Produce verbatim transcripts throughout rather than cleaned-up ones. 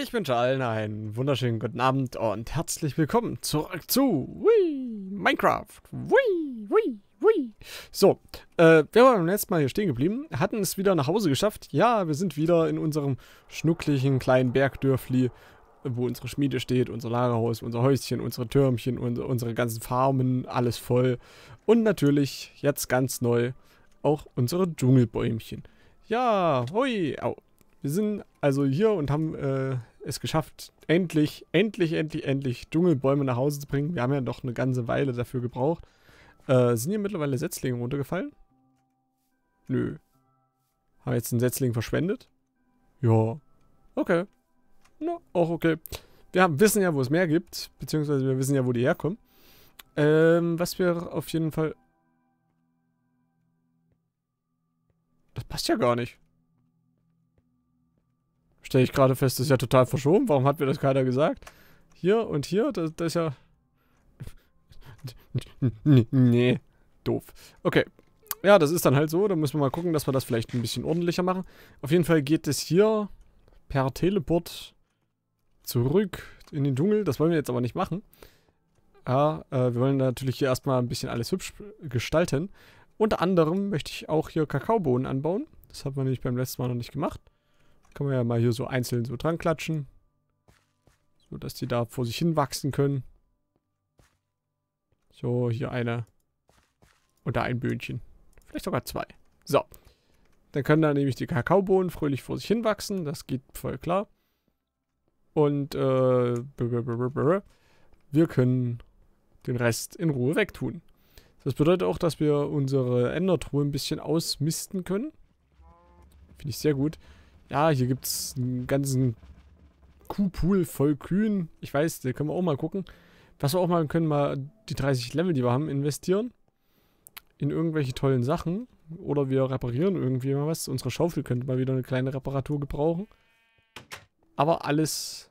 Ich wünsche allen einen wunderschönen guten Abend und herzlich willkommen zurück zu Wii, Minecraft. Wii, Wii, Wii. So, äh, wir waren beim letzten Mal hier stehen geblieben, hatten es wieder nach Hause geschafft. Ja, wir sind wieder in unserem schnucklichen kleinen Bergdörfli, wo unsere Schmiede steht, unser Lagerhaus, unser Häuschen, unsere Türmchen, unsere, unsere ganzen Farmen, alles voll. Und natürlich, jetzt ganz neu, auch unsere Dschungelbäumchen. Ja, hoi, au. Wir sind also hier und haben äh, es geschafft, endlich, endlich, endlich, endlich Dschungelbäume nach Hause zu bringen. Wir haben ja doch eine ganze Weile dafür gebraucht. Äh, sind hier mittlerweile Setzlinge runtergefallen? Nö. Haben wir jetzt einen Setzling verschwendet? Ja. Okay. Na, auch okay. Wir haben, wissen ja, wo es mehr gibt, beziehungsweise wir wissen ja, wo die herkommen. Ähm, was wir auf jeden Fall... Das passt ja gar nicht. Stelle ich gerade fest, das ist ja total verschoben. Warum hat mir das keiner gesagt? Hier und hier, das, das ist ja... Nee, doof. Okay, ja, das ist dann halt so. Da müssen wir mal gucken, dass wir das vielleicht ein bisschen ordentlicher machen. Auf jeden Fall geht es hier per Teleport zurück in den Dschungel. Das wollen wir jetzt aber nicht machen. Ja, äh, wir wollen natürlich hier erstmal ein bisschen alles hübsch gestalten. Unter anderem möchte ich auch hier Kakaobohnen anbauen. Das hat man nämlich beim letzten Mal noch nicht gemacht. Können wir ja mal hier so einzeln so dran klatschen. So, dass die da vor sich hin wachsen können. So, hier eine. Oder ein Böhnchen. Vielleicht sogar zwei. So. Dann können da nämlich die Kakaobohnen fröhlich vor sich hin wachsen. Das geht voll klar. Und, äh, wir können den Rest in Ruhe wegtun. Das bedeutet auch, dass wir unsere Endertruhe ein bisschen ausmisten können. Finde ich sehr gut. Ja, hier gibt es einen ganzen Kuhpool voll Kühen. Ich weiß, da können wir auch mal gucken. Was wir auch machen können, mal die dreißig Level, die wir haben, investieren. In irgendwelche tollen Sachen. Oder wir reparieren irgendwie mal was. Unsere Schaufel könnte mal wieder eine kleine Reparatur gebrauchen. Aber alles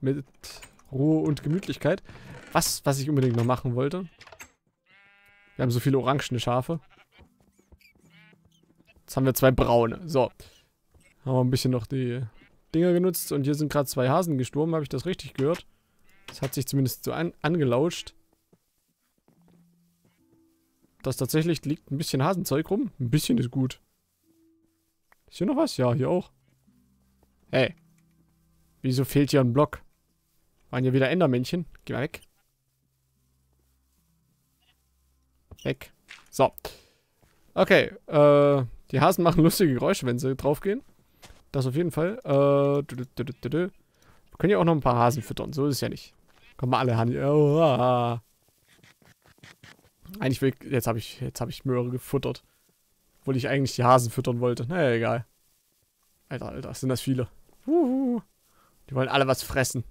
mit Ruhe und Gemütlichkeit. Was, was ich unbedingt noch machen wollte. Wir haben so viele orangene Schafe. Jetzt haben wir zwei braune. So. Haben wir ein bisschen noch die Dinger genutzt. Und hier sind gerade zwei Hasen gestorben. Habe ich das richtig gehört? Das hat sich zumindest so an angelauscht. Das tatsächlich liegt ein bisschen Hasenzeug rum. Ein bisschen ist gut. Ist hier noch was? Ja, hier auch. Hey. Wieso fehlt hier ein Block? Waren hier wieder Endermännchen? Geh mal weg. Weg. So. Okay. Äh, die Hasen machen lustige Geräusche, wenn sie draufgehen. Das auf jeden Fall. Äh, dü -dü -dü -dü -dü. Wir können ja auch noch ein paar Hasen füttern. So ist es ja nicht. Kommen mal alle Hasen. Oh, eigentlich will ich, jetzt habe ich, jetzt habe ich Möhre gefuttert. Obwohl ich eigentlich die Hasen füttern wollte. Naja, egal. Alter, Alter, sind das viele. Uhu. Die wollen alle was fressen.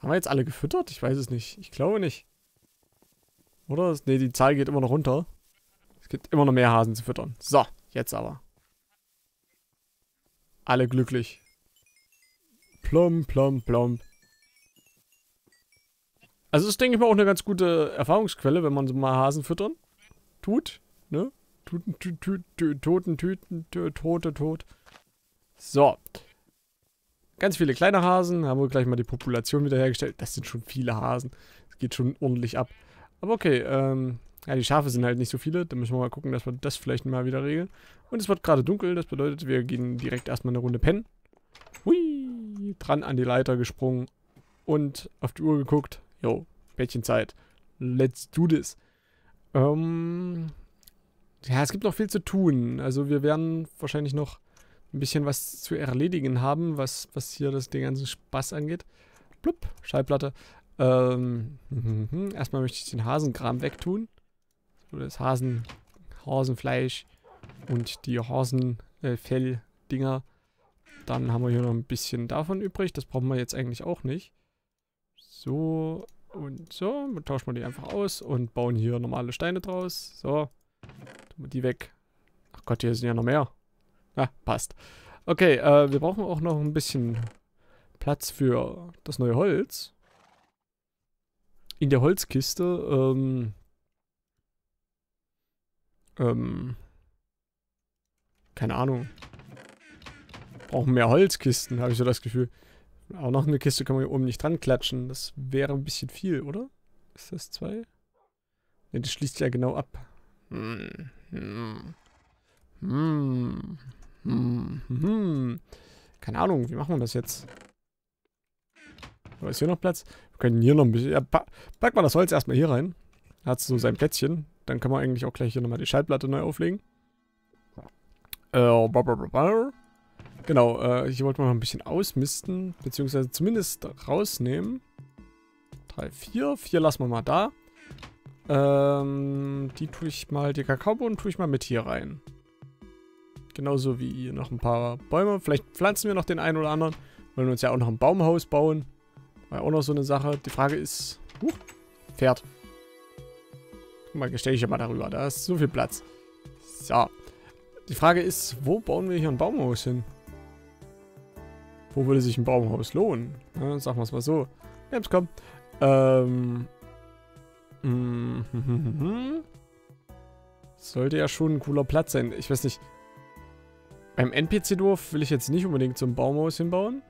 Haben wir jetzt alle gefüttert? Ich weiß es nicht. Ich glaube nicht. Oder? Ne, die Zahl geht immer noch runter. Es gibt immer noch mehr Hasen zu füttern. So, jetzt aber. Alle glücklich. Plump, plump, plump. Also das ist, denke ich mal, auch eine ganz gute Erfahrungsquelle, wenn man so mal Hasen füttern tut. Ne? Tuten, tü, tü, tü, toten, tüten, tü, tote, tot. So. Ganz viele kleine Hasen. Haben wir gleich mal die Population wiederhergestellt. Das sind schon viele Hasen. Es geht schon ordentlich ab. Aber okay, ähm... ja, die Schafe sind halt nicht so viele. Da müssen wir mal gucken, dass wir das vielleicht mal wieder regeln. Und es wird gerade dunkel. Das bedeutet, wir gehen direkt erstmal eine Runde pennen. Hui! Dran an die Leiter gesprungen. Und auf die Uhr geguckt. Jo, Bettchenzeit. Let's do this. Ähm, ja, es gibt noch viel zu tun. Also wir werden wahrscheinlich noch ein bisschen was zu erledigen haben, was, was hier das, den ganzen Spaß angeht. Blub, Schallplatte. Ähm, erstmal möchte ich den Hasenkram wegtun. Das Hasen, Hasenfleisch und die Hasenfell-Dinger. Äh, Dann haben wir hier noch ein bisschen davon übrig. Das brauchen wir jetzt eigentlich auch nicht. So und so. Dann tauschen wir die einfach aus und bauen hier normale Steine draus. So. Tun wir die weg. Ach Gott, hier sind ja noch mehr. Ah, passt. Okay, äh, wir brauchen auch noch ein bisschen Platz für das neue Holz. In der Holzkiste, ähm... Ähm, keine Ahnung. brauchen mehr Holzkisten, habe ich so das Gefühl. Auch noch eine Kiste kann man hier oben nicht dran klatschen. Das wäre ein bisschen viel, oder? Ist das zwei? Ne, das schließt ja genau ab. Hm. Hm. Hm. Hm. Hm. Keine Ahnung, wie machen wir das jetzt? Aber ist hier noch Platz? Wir können hier noch ein bisschen... Ja, pa pack mal das Holz erstmal hier rein. Hat so sein Plätzchen. Dann kann man eigentlich auch gleich hier nochmal die Schallplatte neu auflegen. Äh, genau, äh, hier wollten wir noch ein bisschen ausmisten. Beziehungsweise zumindest rausnehmen. Drei, vier. Vier lassen wir mal da. Ähm, die tue ich mal... Die Kakaobohnen tue ich mal mit hier rein. Genauso wie noch ein paar Bäume. Vielleicht pflanzen wir noch den einen oder anderen. Wollen wir uns ja auch noch ein Baumhaus bauen. War ja auch noch so eine Sache. Die Frage ist... Huch, Pferd. Guck mal, stell ich ja mal darüber. Da ist so viel Platz. So. Die Frage ist, wo bauen wir hier ein Baumhaus hin? Wo würde sich ein Baumhaus lohnen? Ja, sagen wir es mal so. Ja, jetzt komm. Ähm. Sollte ja schon ein cooler Platz sein. Ich weiß nicht. Beim N P C-Dorf will ich jetzt nicht unbedingt so ein Baumhaus hinbauen.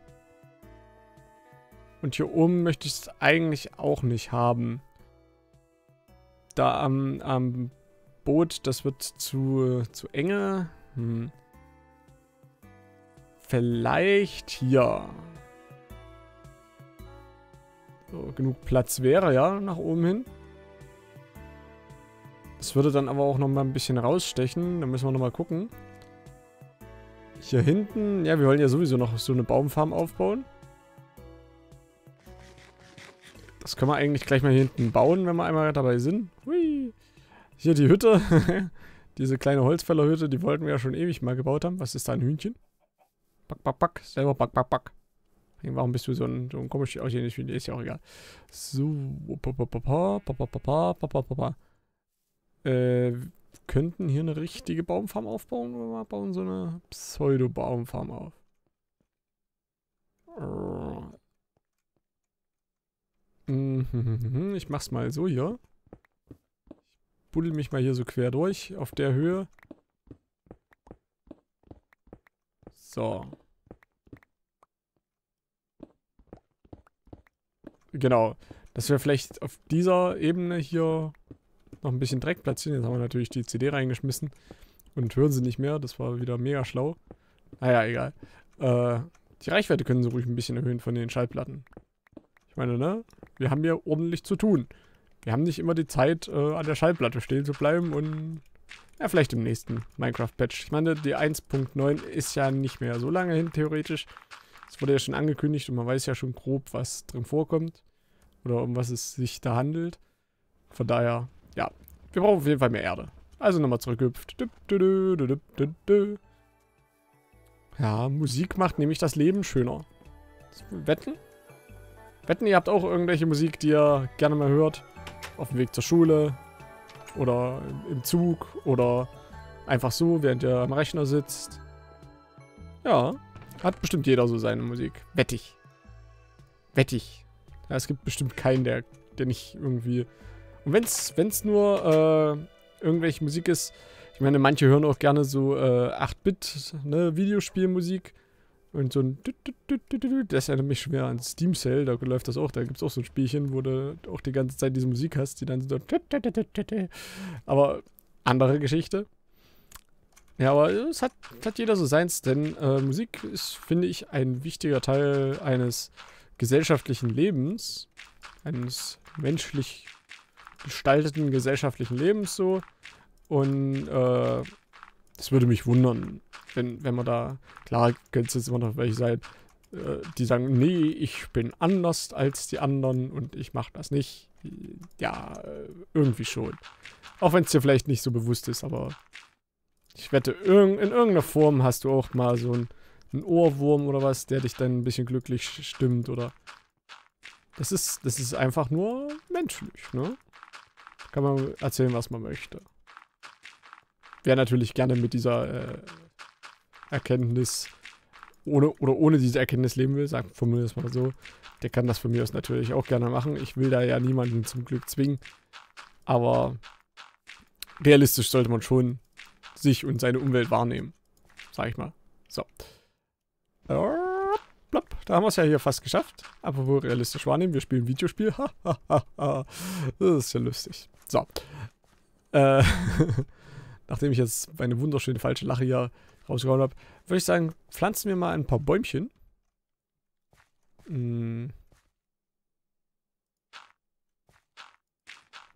Und hier oben möchte ich es eigentlich auch nicht haben. Da am, am Boot, das wird zu, zu enge. Hm. Vielleicht hier. So, genug Platz wäre, ja, nach oben hin. Das würde dann aber auch nochmal ein bisschen rausstechen. Da müssen wir nochmal gucken. Hier hinten, ja, wir wollen ja sowieso noch so eine Baumfarm aufbauen. Das können wir eigentlich gleich mal hier hinten bauen, wenn wir einmal dabei sind. Hui. Hier die Hütte. Diese kleine Holzfällerhütte, die wollten wir ja schon ewig mal gebaut haben. Was ist da, ein Hühnchen? Back, back, back. Selber back, back, back. Warum bist du so ein, so ein komisch auch hier nicht? Ist ja auch egal. So. Äh, wir könnten hier eine richtige Baumfarm aufbauen oder wir bauen so eine Pseudo-Baumfarm auf. Ich mach's mal so hier. Ich buddel mich mal hier so quer durch, auf der Höhe. So. Genau. Dass wir vielleicht auf dieser Ebene hier noch ein bisschen Dreck platzieren. Jetzt haben wir natürlich die C D reingeschmissen. Und hören sie nicht mehr. Das war wieder mega schlau. Naja, egal. Äh, die Reichweite können sie ruhig ein bisschen erhöhen von den Schallplatten. Ich meine, ne? Wir haben hier ordentlich zu tun. Wir haben nicht immer die Zeit, äh, an der Schallplatte stehen zu bleiben und... Ja, vielleicht im nächsten Minecraft-Patch. Ich meine, die eins Punkt neun ist ja nicht mehr so lange hin, theoretisch. Es wurde ja schon angekündigt und man weiß ja schon grob, was drin vorkommt. Oder um was es sich da handelt. Von daher, ja. Wir brauchen auf jeden Fall mehr Erde. Also nochmal zurückgehüpft. Ja, Musik macht nämlich das Leben schöner. Wetten? Wetten, ihr habt auch irgendwelche Musik, die ihr gerne mal hört. Auf dem Weg zur Schule. Oder im Zug. Oder einfach so, während ihr am Rechner sitzt. Ja. Hat bestimmt jeder so seine Musik. Wettig. Wettig. Ja, es gibt bestimmt keinen, der, der nicht irgendwie... Und wenn's, wenn's nur äh, irgendwelche Musik ist... Ich meine, manche hören auch gerne so äh, acht Bit, ne, Videospielmusik. Und so ein... Das erinnert mich schwer an Steam Cell, da läuft das auch. Da gibt es auch so ein Spielchen, wo du auch die ganze Zeit diese Musik hast, die dann so... Aber andere Geschichte. Ja, aber es hat, hat jeder so seins, denn äh, Musik ist, finde ich, ein wichtiger Teil eines gesellschaftlichen Lebens. Eines menschlich gestalteten gesellschaftlichen Lebens so. Und... Äh, das würde mich wundern, wenn, wenn man da, klar, könnte es jetzt immer noch welche sein, äh, die sagen, nee, ich bin anders als die anderen und ich mache das nicht. Ja, irgendwie schon. Auch wenn es dir vielleicht nicht so bewusst ist, aber ich wette, irg in irgendeiner Form hast du auch mal so einen, einen Ohrwurm oder was, der dich dann ein bisschen glücklich stimmt oder... Das ist, das ist einfach nur menschlich, ne? Kann man erzählen, was man möchte. Wäre natürlich gerne mit dieser äh, Erkenntnis ohne oder ohne diese Erkenntnis leben will, sagen wir das mal so, der kann das von mir aus natürlich auch gerne machen. Ich will da ja niemanden zum Glück zwingen, aber realistisch sollte man schon sich und seine Umwelt wahrnehmen, sag ich mal. So. Da haben wir es ja hier fast geschafft. Aber wo realistisch wahrnehmen, wir spielen ein Videospiel. Das ist ja lustig. So. Äh, nachdem ich jetzt meine wunderschöne falsche Lache hier rausgehauen habe, würde ich sagen, pflanzen wir mal ein paar Bäumchen. Hm.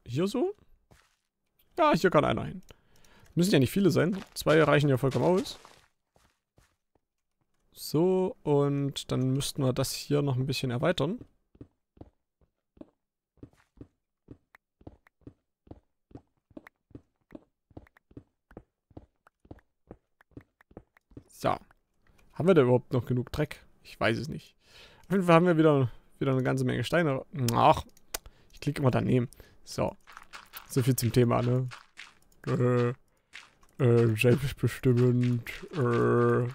Hier so? Ja, hier kann einer hin. Müssen ja nicht viele sein. Zwei reichen ja vollkommen aus. So, und dann müssten wir das hier noch ein bisschen erweitern. So. Haben wir da überhaupt noch genug Dreck? Ich weiß es nicht. Auf jeden Fall haben wir wieder, wieder eine ganze Menge Steine. Ach, ich klicke immer daneben. So. So viel zum Thema, ne? Äh, äh, selbstbestimmend, äh...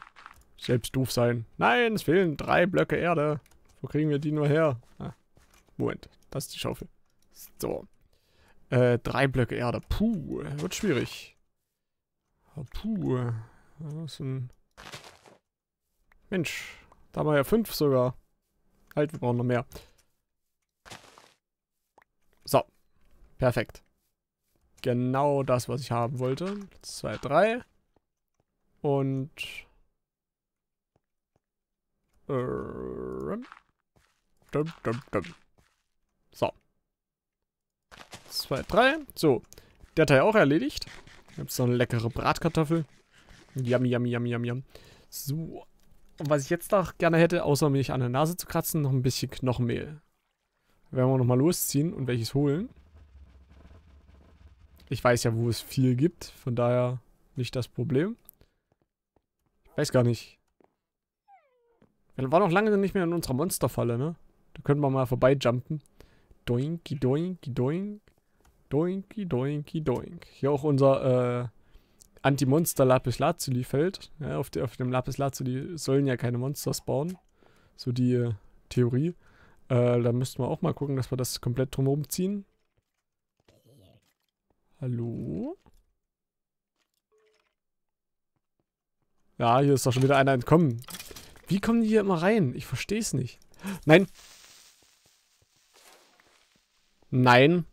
Selbst doof sein. Nein, es fehlen drei Blöcke Erde. Wo kriegen wir die nur her? Ah, Moment, das ist die Schaufel. So. Äh, drei Blöcke Erde. Puh, wird schwierig. Puh. Was denn? Mensch, da haben wir ja fünf sogar. Halt, wir brauchen noch mehr. So. Perfekt. Genau das, was ich haben wollte. Zwei, drei. Und... So. zwei, drei. So. Der Teil auch erledigt. Ich habe so eine leckere Bratkartoffel. Yum, yum, yum, yum, yum. So. Und was ich jetzt noch gerne hätte, außer mich an der Nase zu kratzen, noch ein bisschen Knochenmehl. Werden wir nochmal losziehen und welches holen. Ich weiß ja, wo es viel gibt. Von daher nicht das Problem. Ich weiß gar nicht. War noch lange nicht mehr in unserer Monsterfalle, ne? Da können wir mal vorbeijumpen. Doinki, doinki, doink. Doinki, doinki, doink. Hier auch unser äh, Anti-Monster-Lapis-Lazuli-Feld. Ja, auf, auf dem Lapis-Lazuli sollen ja keine Monster spawnen. So die äh, Theorie. Äh, da müssten wir auch mal gucken, dass wir das komplett drumherum ziehen. Hallo? Ja, hier ist doch schon wieder einer entkommen. Wie kommen die hier immer rein? Ich verstehe es nicht. Nein. Nein.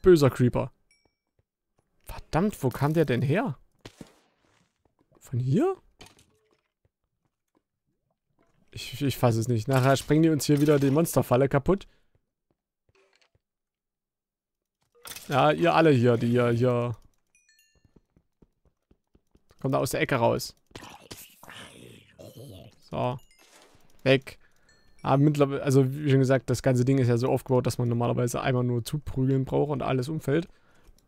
Böser Creeper. Verdammt, wo kam der denn her? Von hier? Ich, ich fasse es nicht. Nachher sprengen die uns hier wieder die Monsterfalle kaputt. Ja, ihr alle hier, die hier, hier. Kommt da aus der Ecke raus. So. Weg. Aber mittlerweile, also wie schon gesagt, das ganze Ding ist ja so aufgebaut, dass man normalerweise einmal nur zuprügeln braucht und alles umfällt.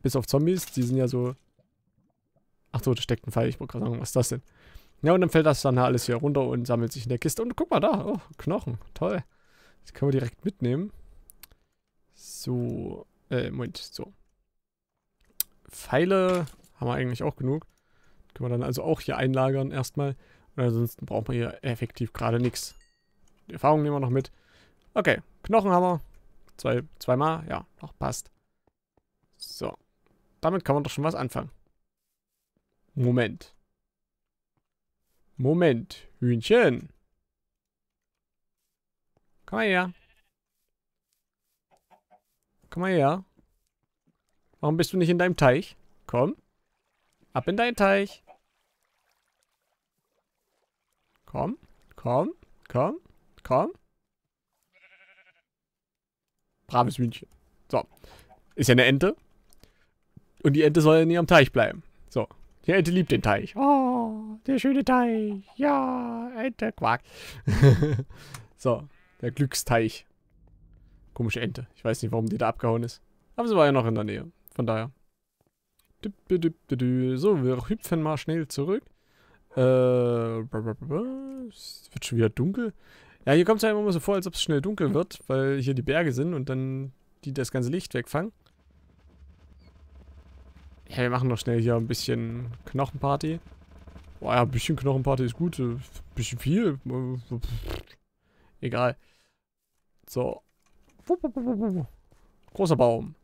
Bis auf Zombies, die sind ja so... Ach so, da steckt ein Pfeil, ich wollte gerade sagen, was ist das denn? Ja, und dann fällt das dann alles hier runter und sammelt sich in der Kiste. Und guck mal da, oh, Knochen, toll. Das können wir direkt mitnehmen. So, äh, Moment, so. Pfeile haben wir eigentlich auch genug. Können wir dann also auch hier einlagern erstmal. Und ansonsten braucht man hier effektiv gerade nichts. Die Erfahrung nehmen wir noch mit. Okay, Knochenhammer. Zwei, zweimal, ja, noch passt. So. Damit kann man doch schon was anfangen. Moment. Moment, Hühnchen. Komm mal her. Komm mal her. Warum bist du nicht in deinem Teich? Komm. Ab in deinen Teich. Komm, komm, komm, komm. Braves Hühnchen. So. Ist ja eine Ente. Und die Ente soll ja nie am Teich bleiben. So. Die Ente liebt den Teich. Oh, der schöne Teich. Ja, Ente, Quark. So. Der Glücksteich. Komische Ente. Ich weiß nicht, warum die da abgehauen ist. Aber sie war ja noch in der Nähe. Von daher. So, wir hüpfen mal schnell zurück. Äh, es wird schon wieder dunkel. Ja, hier kommt es ja immer so vor, als ob es schnell dunkel wird, weil hier die Berge sind und dann die das ganze Licht wegfangen. Ja, wir machen noch schnell hier ein bisschen Knochenparty. Boah, ja, ein bisschen Knochenparty ist gut. Ein bisschen viel. Egal. So. Großer Baum.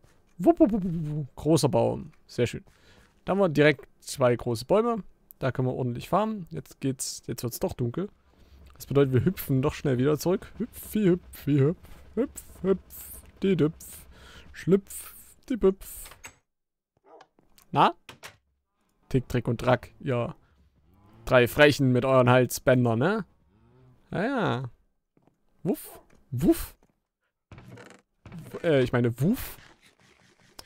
Großer Baum. Sehr schön. Da haben wir direkt zwei große Bäume. Da können wir ordentlich farmen. Jetzt geht's, jetzt wird's doch dunkel. Das bedeutet, wir hüpfen doch schnell wieder zurück. Hüpfi, hüpfi, hüpf, hüpf, hüpf, die düpf, schlüpf, die büpf. Na? Tick, Trick und Track, ja. Drei Frechen mit euren Halsbändern, ne? Naja. Wuff, wuff. Äh, ich meine, wuff.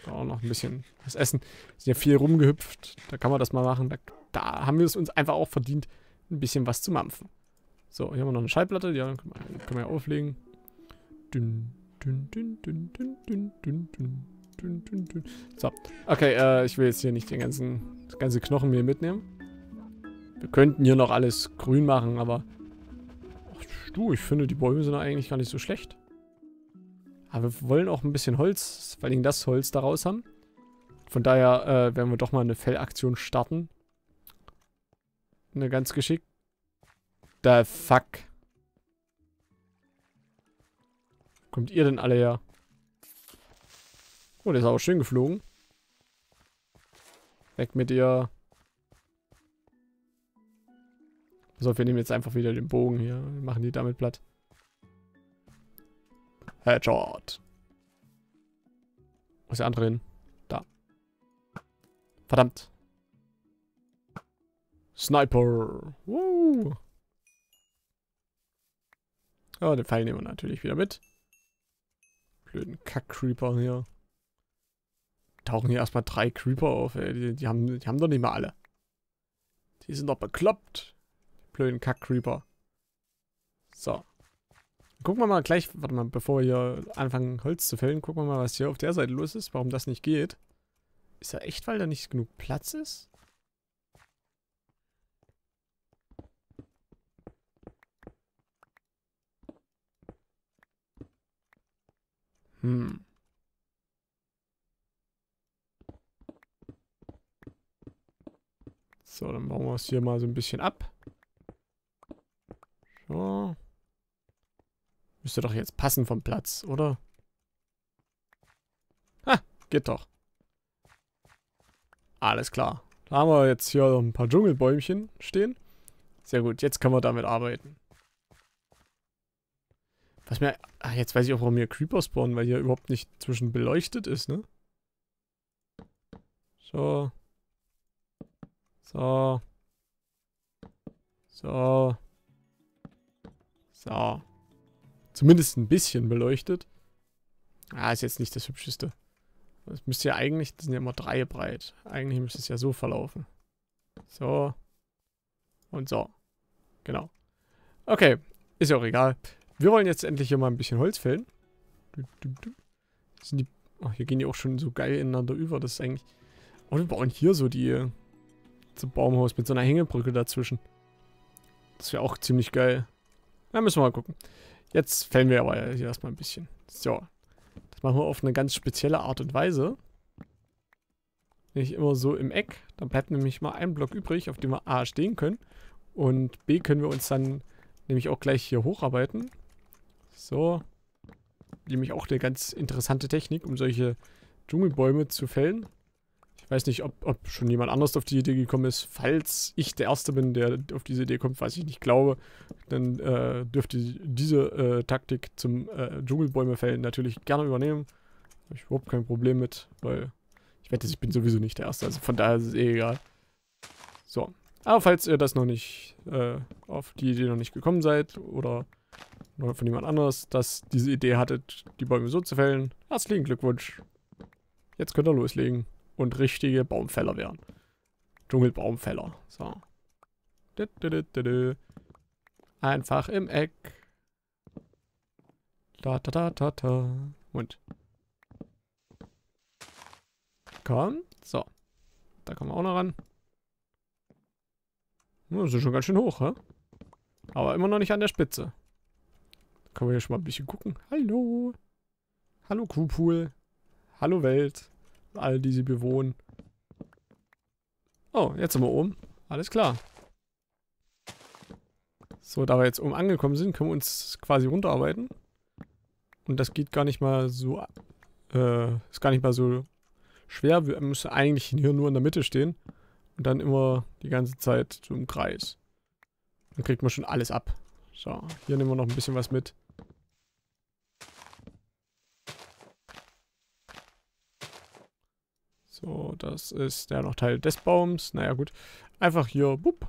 Da auch noch ein bisschen was essen. Wir sind ja viel rumgehüpft. Da kann man das mal machen. Da, da haben wir es uns einfach auch verdient, ein bisschen was zu mampfen. So, hier haben wir noch eine Schallplatte. Die können wir ja auflegen. Dünn, dünn, dünn, dünn, dünn, dünn, dünn, dünn, dünn, dünn, dünn. So, okay, äh, ich will jetzt hier nicht den ganzen, das ganze Knochen mir mitnehmen. Wir könnten hier noch alles grün machen, aber... Ach, du, ich finde, die Bäume sind eigentlich gar nicht so schlecht. Aber wir wollen auch ein bisschen Holz, vor allem das Holz daraus haben. Von daher äh, werden wir doch mal eine Fellaktion starten. Eine ganz geschickt. The fuck. Kommt ihr denn alle her? Oh, der ist auch schön geflogen. Weg mit dir. So, wir nehmen jetzt einfach wieder den Bogen hier. Wir machen die damit platt. Headshot. Wo ist der andere hin? Da. Verdammt. Sniper. Woo. Ja, den Pfeil nehmen wir natürlich wieder mit. Blöden Kack-Creeper hier. Tauchen hier erstmal drei Creeper auf, ey. Die, die, haben, die haben doch nicht mal alle. Die sind doch bekloppt. Blöden Kack-Creeper. So. Gucken wir mal gleich, warte mal, bevor wir hier anfangen Holz zu fällen, gucken wir mal, was hier auf der Seite los ist, warum das nicht geht. Ist ja echt, weil da nicht genug Platz ist? Hm. So, dann bauen wir es hier mal so ein bisschen ab. So. Müsste doch jetzt passen vom Platz, oder? Ha, geht doch. Alles klar. Da haben wir jetzt hier noch ein paar Dschungelbäumchen stehen. Sehr gut, jetzt können wir damit arbeiten. Was mir... Ach, jetzt weiß ich auch, warum hier Creeper spawnen, weil hier überhaupt nicht zwischen beleuchtet ist, ne? So. So. So. So. Zumindest ein bisschen beleuchtet. Ah, ist jetzt nicht das Hübscheste. Das müsste ja eigentlich, das sind ja immer drei breit. Eigentlich müsste es ja so verlaufen. So. Und so. Genau. Okay, ist ja auch egal. Wir wollen jetzt endlich hier mal ein bisschen Holz fällen. Sind die, oh, hier gehen die auch schon so geil ineinander über. Das ist eigentlich... Oh, wir bauen hier so die... So Baumhaus mit so einer Hängebrücke dazwischen. Das wäre auch ziemlich geil. Da müssen wir mal gucken. Jetzt fällen wir aber hier erstmal ein bisschen. So. Das machen wir auf eine ganz spezielle Art und Weise. Nicht immer so im Eck. Dann bleibt nämlich mal ein Block übrig, auf dem wir A stehen können. Und B können wir uns dann nämlich auch gleich hier hocharbeiten. So. Nämlich auch eine ganz interessante Technik, um solche Dschungelbäume zu fällen. Ich weiß nicht, ob, ob schon jemand anders auf die Idee gekommen ist. Falls ich der Erste bin, der auf diese Idee kommt, was ich nicht glaube, dann äh, dürfte diese äh, Taktik zum äh, Dschungelbäume fällen natürlich gerne übernehmen. Habe ich überhaupt kein Problem mit, weil ich wette, ich bin sowieso nicht der Erste. Also von daher ist es eh egal. So, aber falls ihr das noch nicht, äh, auf die Idee noch nicht gekommen seid oder noch von jemand anders, dass diese Idee hattet, die Bäume so zu fällen, herzlichen Glückwunsch. Jetzt könnt ihr loslegen. Und richtige Baumfäller werden. Dschungelbaumfäller. So. Einfach im Eck. Da, da, da, da, da. Und. Komm. So. Da kommen wir auch noch ran. Das ist schon ganz schön hoch, hä? Aber immer noch nicht an der Spitze. Können wir hier schon mal ein bisschen gucken. Hallo. Hallo Kuhpool. Hallo Welt. All die sie bewohnen. Oh, jetzt sind wir oben. Alles klar. So, da wir jetzt oben angekommen sind, können wir uns quasi runterarbeiten. Und das geht gar nicht mal so... Äh, ist gar nicht mal so schwer. Wir müssen eigentlich hier nur in der Mitte stehen. Und dann immer die ganze Zeit so im Kreis. Dann kriegt man schon alles ab. So, hier nehmen wir noch ein bisschen was mit. So, das ist ja noch Teil des Baums. Naja, gut. Einfach hier, bupp.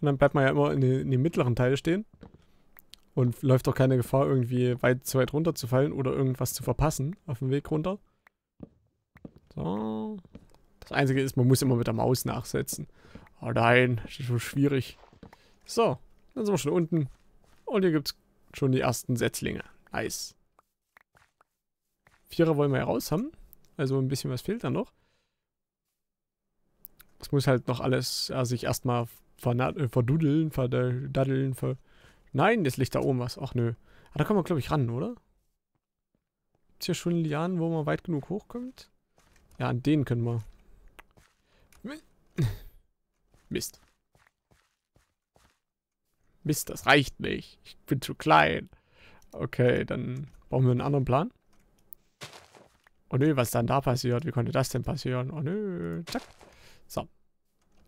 Und dann bleibt man ja immer in, den, in dem mittleren Teil stehen. Und läuft doch keine Gefahr, irgendwie weit zu weit runter zu fallen oder irgendwas zu verpassen auf dem Weg runter. So. Das Einzige ist, man muss immer mit der Maus nachsetzen. Oh nein, das ist schon schwierig. So, dann sind wir schon unten. Und hier gibt es schon die ersten Setzlinge. Nice. Vierer wollen wir ja raus haben. Also ein bisschen was fehlt da noch. Es muss halt noch alles ja, sich erstmal verdudeln, verdaddeln, ver... Nein, das liegt da oben was. Ach nö. Ah, da kommen wir, glaube ich, ran, oder? Gibt es hier schon Lianen, wo man weit genug hochkommt? Ja, an denen können wir... Mist. Mist, das reicht nicht. Ich bin zu klein. Okay, dann brauchen wir einen anderen Plan. Oh nö, was ist dann da passiert? Wie konnte das denn passieren? Oh nö, zack. So.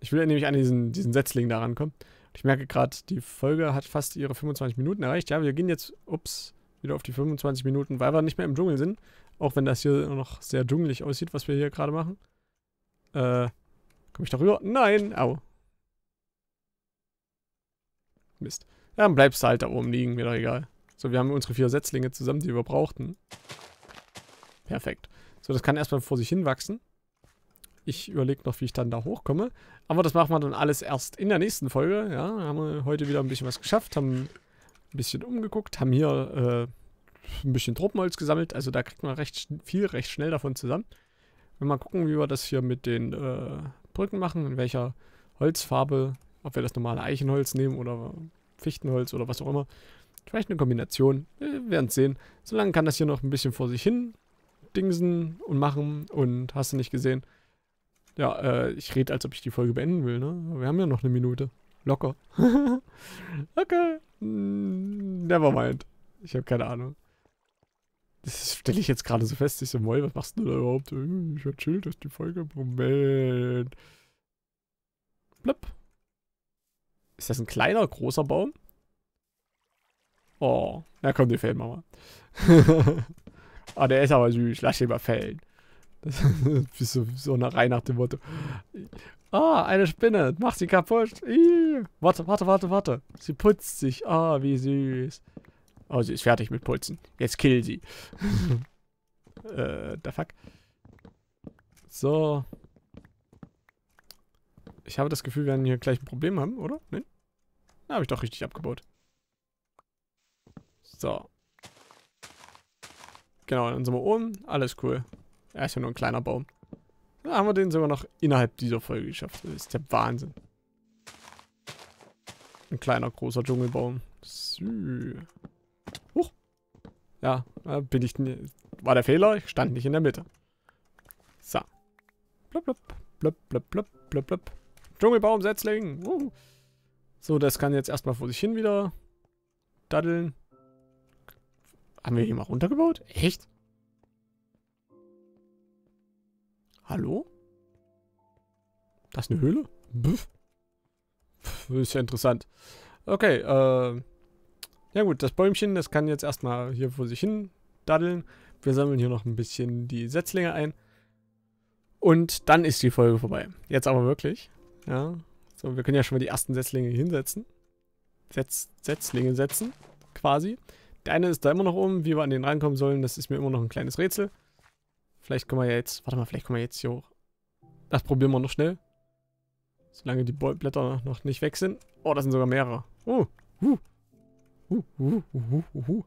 Ich will ja nämlich an diesen, diesen Setzling da rankommen. Ich merke gerade, die Folge hat fast ihre fünfundzwanzig Minuten erreicht. Ja, wir gehen jetzt, ups, wieder auf die fünfundzwanzig Minuten, weil wir nicht mehr im Dschungel sind. Auch wenn das hier noch sehr dschungelig aussieht, was wir hier gerade machen. Äh, komme ich da rüber? Nein, au. Mist. Ja, dann bleibst du halt da oben liegen, mir doch egal. So, wir haben unsere vier Setzlinge zusammen, die wir brauchten. Perfekt. So, das kann erstmal vor sich hin wachsen. Ich überlege noch, wie ich dann da hochkomme. Aber das machen wir dann alles erst in der nächsten Folge. Ja, haben wir heute wieder ein bisschen was geschafft, haben ein bisschen umgeguckt, haben hier äh, ein bisschen Tropenholz gesammelt. Also da kriegt man recht viel, recht schnell davon zusammen. Wenn wir mal gucken, wie wir das hier mit den äh, Brücken machen, in welcher Holzfarbe, ob wir das normale Eichenholz nehmen oder Fichtenholz oder was auch immer. Vielleicht eine Kombination, wir werden es sehen. Solange kann das hier noch ein bisschen vor sich hin dingsen und machen und hast du nicht gesehen. Ja, äh, ich rede, als ob ich die Folge beenden will, ne? Wir haben ja noch eine Minute. Locker. Okay. Nevermind. Ich habe keine Ahnung. Das stelle ich jetzt gerade so fest. Ich so, Moi, was machst du da überhaupt? Ich hab chill, dass die Folge... Moment. Blöpp. Ist das ein kleiner, großer Baum? Oh. Na komm, den fällen wir mal. Ah, der ist aber süß. Lass den mal fällen. Das ist so, so eine Reihe nach dem Motto. Ah, eine Spinne. Mach sie kaputt. Ii. Warte, warte, warte, warte. Sie putzt sich. Ah, wie süß. Oh, sie ist fertig mit Putzen. Jetzt kill sie. äh, da fuck. So. Ich habe das Gefühl, wir werden hier gleich ein Problem haben, oder? Nein? Na, habe ich doch richtig abgebaut. So. Genau, dann sind wir oben. Alles cool. Er ist ja nur ein kleiner Baum. Da haben wir den sogar noch innerhalb dieser Folge geschafft. Das ist der Wahnsinn. Ein kleiner, großer Dschungelbaum. Sü. Huch. Ja, bin ich... War der Fehler, ich stand nicht in der Mitte. So. Blub, blub, blub, blub, blub, blub, blub. Dschungelbaum, Setzling. Uh. So, das kann jetzt erstmal vor sich hin wieder daddeln. Haben wir hier mal runtergebaut? Echt? Hallo? Das ist eine Höhle? Pff. Pff, ist ja interessant. Okay, äh... ja gut, das Bäumchen, das kann jetzt erstmal hier vor sich hin daddeln. Wir sammeln hier noch ein bisschen die Setzlinge ein. Und dann ist die Folge vorbei. Jetzt aber wirklich. Ja. So, wir können ja schon mal die ersten Setzlinge hinsetzen. Setz Setzlinge setzen, quasi. Der eine ist da immer noch oben. Wie wir an den rankommen sollen, das ist mir immer noch ein kleines Rätsel. Vielleicht können wir jetzt... Warte mal, vielleicht kommen wir jetzt hier hoch. Das probieren wir noch schnell. Solange die Blätter noch nicht weg sind. Oh, das sind sogar mehrere. Oh, uh, uh, uh, uh, uh, uh.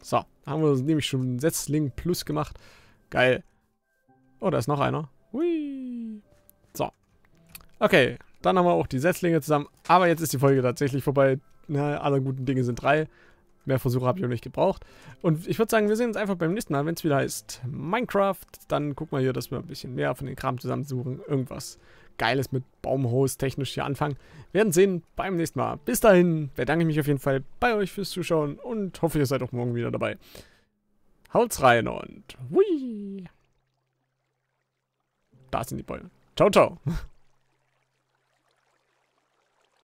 So, haben wir nämlich schon Setzling plus gemacht. Geil. Oh, da ist noch einer. Hui. So. Okay, dann haben wir auch die Setzlinge zusammen. Aber jetzt ist die Folge tatsächlich vorbei. Na, alle guten Dinge sind drei. Mehr Versuche habe ich auch nicht gebraucht. Und ich würde sagen, wir sehen uns einfach beim nächsten Mal, wenn es wieder heißt Minecraft. Dann gucken wir hier, dass wir ein bisschen mehr von den Kram zusammensuchen. Irgendwas Geiles mit Baumhaus technisch hier anfangen. Wir werden sehen beim nächsten Mal. Bis dahin bedanke ich mich auf jeden Fall bei euch fürs Zuschauen und hoffe, ihr seid auch morgen wieder dabei. Haut's rein und hui! Da sind die Bäume. Ciao, ciao!